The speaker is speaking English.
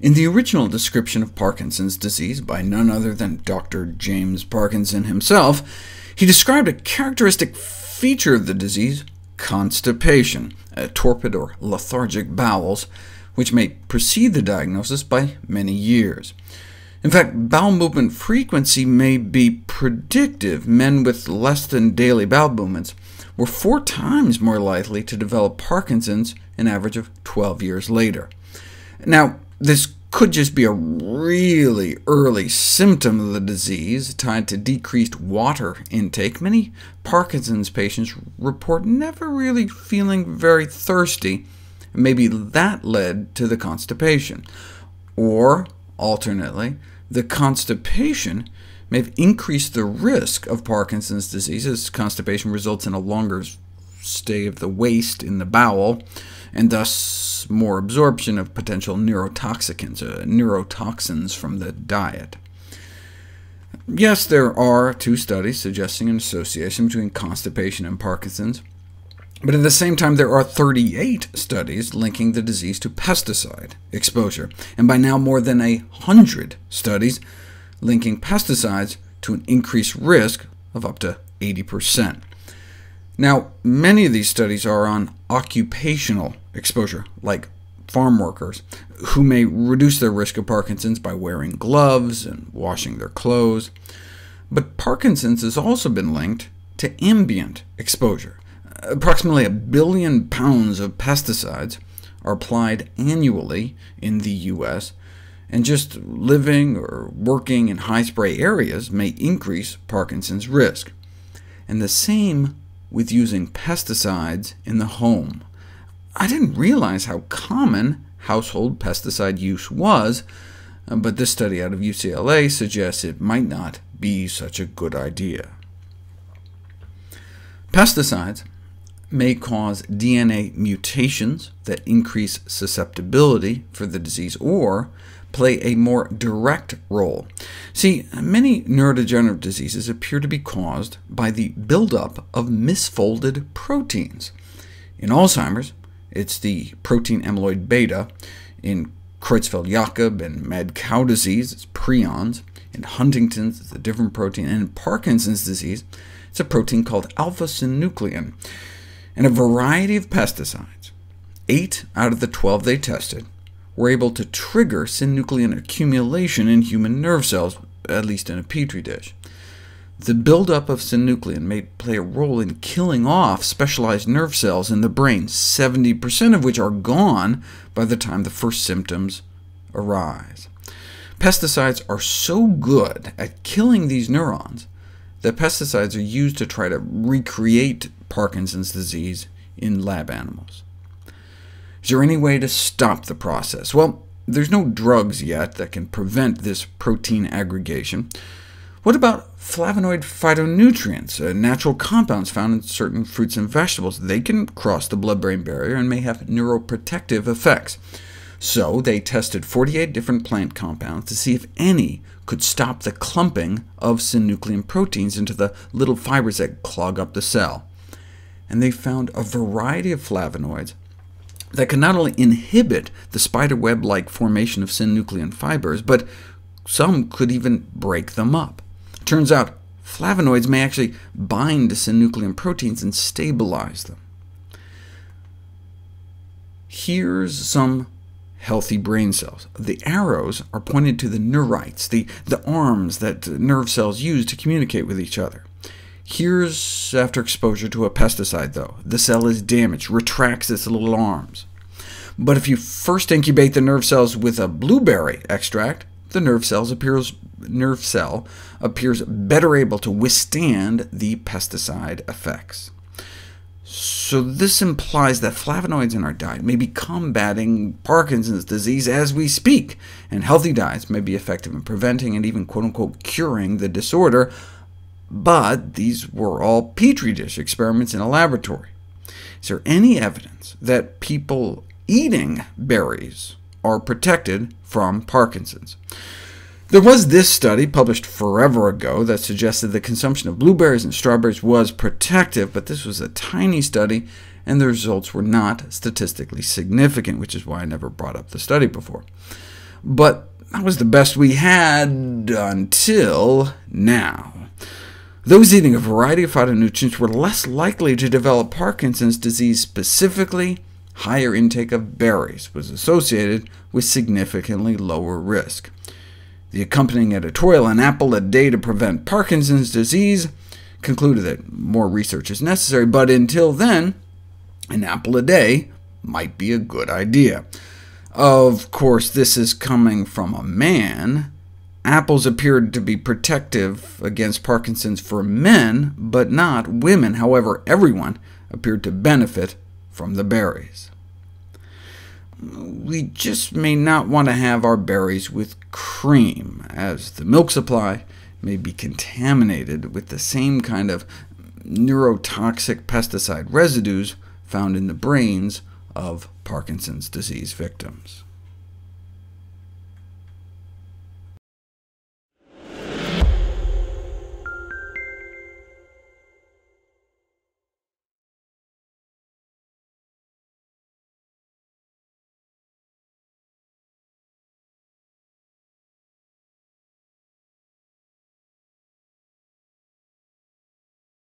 In the original description of Parkinson's disease by none other than Dr. James Parkinson himself, he described a characteristic feature of the disease: constipation, torpid or lethargic bowels, which may precede the diagnosis by many years. In fact, bowel movement frequency may be predictive. Men with less than daily bowel movements were 4 times more likely to develop Parkinson's, an average of 12 years later. Now, this could just be a really early symptom of the disease, tied to decreased water intake. Many Parkinson's patients report never really feeling very thirsty, and maybe that led to the constipation. Or, alternately, the constipation may have increased the risk of Parkinson's disease, as constipation results in a longer stay of the waste in the bowel, and thus more absorption of potential neurotoxins from the diet. Yes, there are 2 studies suggesting an association between constipation and Parkinson's, but at the same time there are 38 studies linking the disease to pesticide exposure, and by now more than 100 studies linking pesticides to an increased risk of up to 80%. Now, many of these studies are on occupational exposure, like farm workers, who may reduce their risk of Parkinson's by wearing gloves and washing their clothes. But Parkinson's has also been linked to ambient exposure. Approximately 1 billion pounds of pesticides are applied annually in the U.S., and just living or working in high-spray areas may increase Parkinson's risk. And the same with using pesticides in the home. I didn't realize how common household pesticide use was, but this study out of UCLA suggests it might not be such a good idea. Pesticides may cause DNA mutations that increase susceptibility for the disease, or play a more direct role. See, many neurodegenerative diseases appear to be caused by the buildup of misfolded proteins. In Alzheimer's, it's the protein amyloid beta. In Creutzfeldt-Jakob and mad cow disease, it's prions. In Huntington's, it's a different protein. And in Parkinson's disease, it's a protein called alpha-synuclein. And a variety of pesticides, 8 out of the 12 they tested, were able to trigger synuclein accumulation in human nerve cells, at least in a petri dish. The buildup of synuclein may play a role in killing off specialized nerve cells in the brain, 70% of which are gone by the time the first symptoms arise. Pesticides are so good at killing these neurons that pesticides are used to try to recreate Parkinson's disease in lab animals. Is there any way to stop the process? Well, there's no drugs yet that can prevent this protein aggregation. What about flavonoid phytonutrients, natural compounds found in certain fruits and vegetables? They can cross the blood-brain barrier and may have neuroprotective effects. So they tested 48 different plant compounds to see if any could stop the clumping of synuclein proteins into the little fibers that clog up the cell. And they found a variety of flavonoids that can not only inhibit the spiderweb-like formation of synuclein fibers, but some could even break them up. Turns out flavonoids may actually bind to synuclein proteins and stabilize them. Here's some healthy brain cells. The arrows are pointed to the neurites, the arms that nerve cells use to communicate with each other. Here's after exposure to a pesticide, though. The cell is damaged, retracts its little arms. But if you first incubate the nerve cells with a blueberry extract, the nerve cell appears better able to withstand the pesticide effects. So this implies that flavonoids in our diet may be combating Parkinson's disease as we speak, and healthy diets may be effective in preventing and even quote-unquote curing the disorder, but these were all petri dish experiments in a laboratory. Is there any evidence that people eating berries are protected from Parkinson's? There was this study, published forever ago, that suggested the consumption of blueberries and strawberries was protective, but this was a tiny study, and the results were not statistically significant, which is why I never brought up the study before. but that was the best we had until now. Those eating a variety of phytonutrients were less likely to develop Parkinson's disease specifically. Higher intake of berries was associated with significantly lower risk. The accompanying editorial, An Apple a Day to Prevent Parkinson's Disease, concluded that more research is necessary, but until then, an apple a day might be a good idea. Of course, this is coming from a man. Apples appeared to be protective against Parkinson's for men, but not women. However, everyone appeared to benefit from the berries. We just may not want to have our berries with cream, as the milk supply may be contaminated with the same kind of neurotoxic pesticide residues found in the brains of Parkinson's disease victims.